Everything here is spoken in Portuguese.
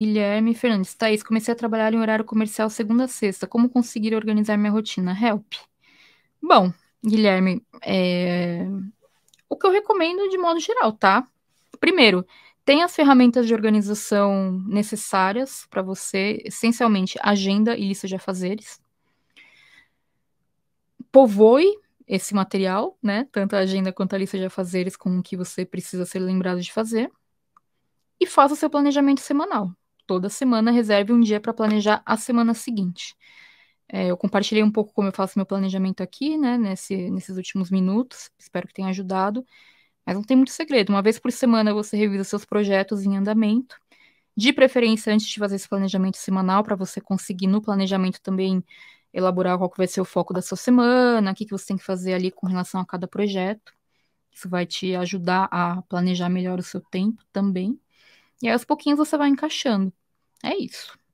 Guilherme Fernandes. Thaís, comecei a trabalhar em horário comercial segunda a sexta. Como conseguir organizar minha rotina? Help. Bom, Guilherme, o que eu recomendo de modo geral, tá? Primeiro, tem as ferramentas de organização necessárias para você, essencialmente agenda e lista de afazeres. Povoe esse material, né? Tanto a agenda quanto a lista de afazeres com o que você precisa ser lembrado de fazer. E faça o seu planejamento semanal. Toda semana reserve um dia para planejar a semana seguinte. Eu compartilhei um pouco como eu faço meu planejamento aqui, né, nesses últimos minutos. Espero que tenha ajudado. Mas não tem muito segredo. Uma vez por semana você revisa seus projetos em andamento. De preferência, antes de fazer esse planejamento semanal, para você conseguir no planejamento também elaborar qual que vai ser o foco da sua semana, o que você tem que fazer ali com relação a cada projeto. Isso vai te ajudar a planejar melhor o seu tempo também. E aí, aos pouquinhos, você vai encaixando. É isso.